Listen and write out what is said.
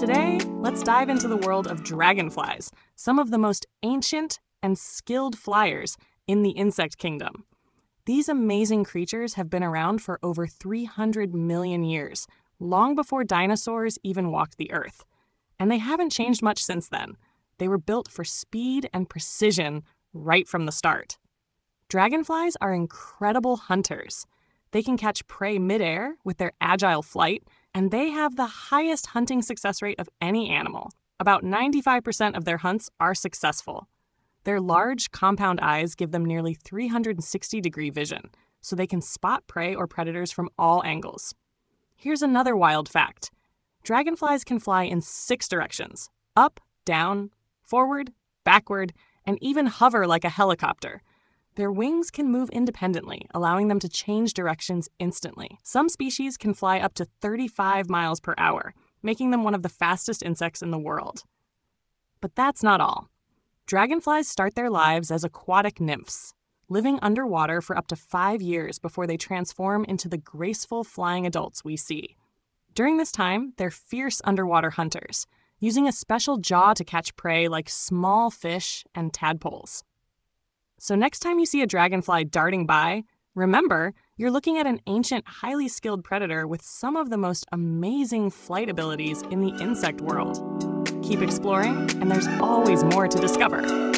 Today, let's dive into the world of dragonflies, some of the most ancient and skilled flyers in the insect kingdom. These amazing creatures have been around for over 300 million years, long before dinosaurs even walked the earth. And they haven't changed much since then. They were built for speed and precision right from the start. Dragonflies are incredible hunters. They can catch prey midair with their agile flight, and they have the highest hunting success rate of any animal. About 95% of their hunts are successful. Their large compound eyes give them nearly 360-degree vision, so they can spot prey or predators from all angles. Here's another wild fact. Dragonflies can fly in 6 directions: up, down, forward, backward, and even hover like a helicopter. Their wings can move independently, allowing them to change directions instantly. Some species can fly up to 35 miles per hour, making them one of the fastest insects in the world. But that's not all. Dragonflies start their lives as aquatic nymphs, living underwater for up to 5 years before they transform into the graceful flying adults we see. During this time, they're fierce underwater hunters, using a special jaw to catch prey like small fish and tadpoles. So next time you see a dragonfly darting by, remember, you're looking at an ancient, highly skilled predator with some of the most amazing flight abilities in the insect world. Keep exploring, and there's always more to discover.